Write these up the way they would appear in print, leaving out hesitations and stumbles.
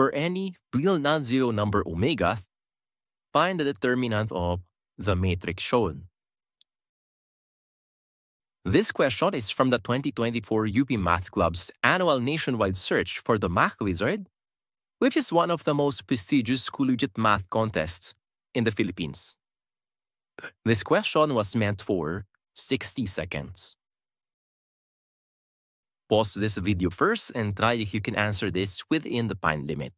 For any real non-zero number omega, find the determinant of the matrix shown. This question is from the 2024 UP Math Club's annual nationwide search for the Math Wizard, which is one of the most prestigious collegiate math contests in the Philippines. This question was meant for 60 seconds. Pause this video first and try if you can answer this within the time limit.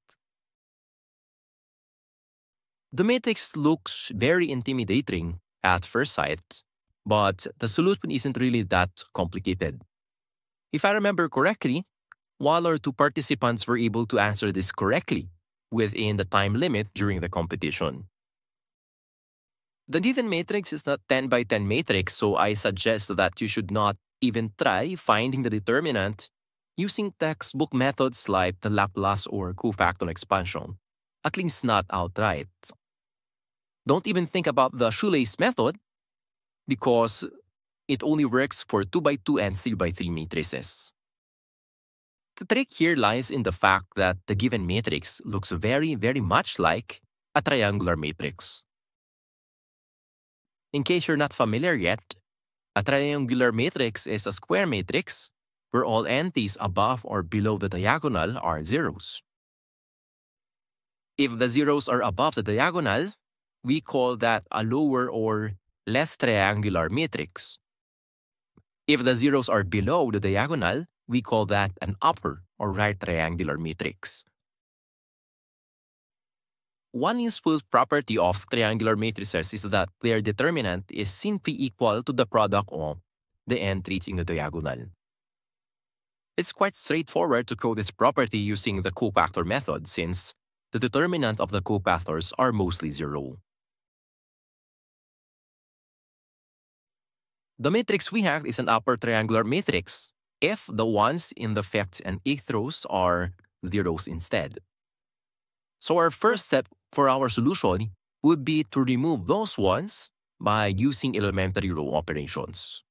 The matrix looks very intimidating at first sight, but the solution isn't really that complicated. If I remember correctly, one or two participants were able to answer this correctly within the time limit during the competition. The given matrix is not 10 by 10 matrix, so I suggest that you should not even try finding the determinant using textbook methods like the Laplace or cofactorial expansion, at least not outright. Don't even think about the shoelace method, because it only works for 2 by 2 and 3 by 3 matrices. The trick here lies in the fact that the given matrix looks very, very much like a triangular matrix. In case you're not familiar yet, a triangular matrix is a square matrix where all entities above or below the diagonal are zeros. If the zeros are above the diagonal, we call that a lower or less triangular matrix. If the zeros are below the diagonal, we call that an upper or right triangular matrix. One useful property of triangular matrices is that their determinant is simply equal to the product of the entries in the diagonal. It's quite straightforward to code this property using the cofactor method, since the determinant of the cofactors are mostly zero. The matrix we have is an upper triangular matrix if the ones in the fifth and eighth rows are zeros instead. So our first step for our solution would be to remove those ones by using elementary row operations.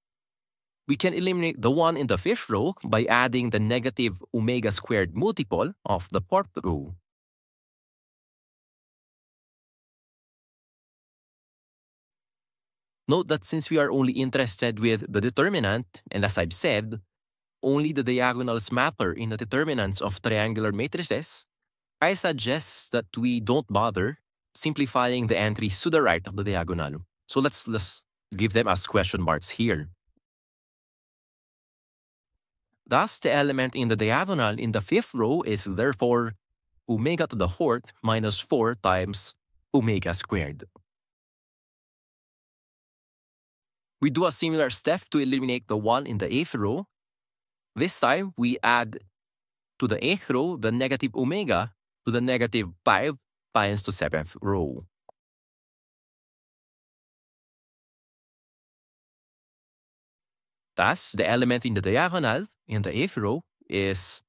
We can eliminate the one in the fifth row by adding the negative omega squared multiple of the fourth row. Note that since we are only interested with the determinant, and as I've said, only the diagonals matter in the determinants of triangular matrices, I suggest that we don't bother simplifying the entries to the right of the diagonal. So let's leave them as question marks here. Thus, the element in the diagonal in the fifth row is therefore omega to the fourth minus 4 times omega squared. We do a similar step to eliminate the one in the 8th row. This time, we add to the 8th row the negative omega to the negative 5 times the 7th row. Thus, the element in the diagonal in the 8th row is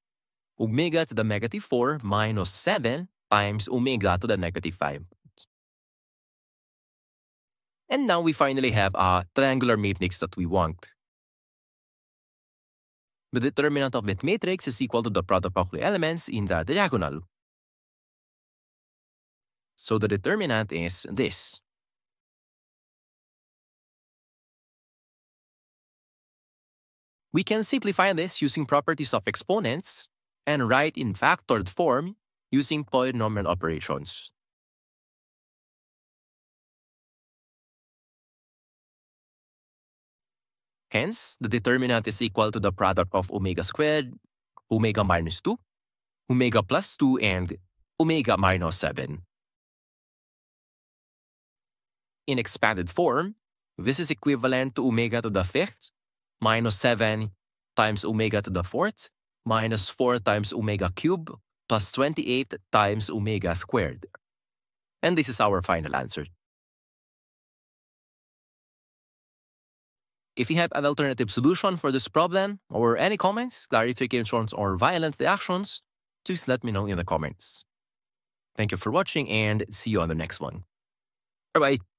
omega to the negative 4 minus 7 times omega to the negative 5. And now we finally have a triangular matrix that we want. The determinant of that matrix is equal to the product of the elements in the diagonal. So the determinant is this. We can simplify this using properties of exponents and write in factored form using polynomial operations. Hence, the determinant is equal to the product of omega squared, omega minus 2, omega plus 2, and omega minus 7. In expanded form, this is equivalent to omega to the fifth minus 7 times omega to the fourth minus 4 times omega cubed plus 28 times omega squared. And this is our final answer. If you have an alternative solution for this problem, or any comments, clarifications, or violent reactions, just let me know in the comments. Thank you for watching, and see you on the next one. Bye-bye.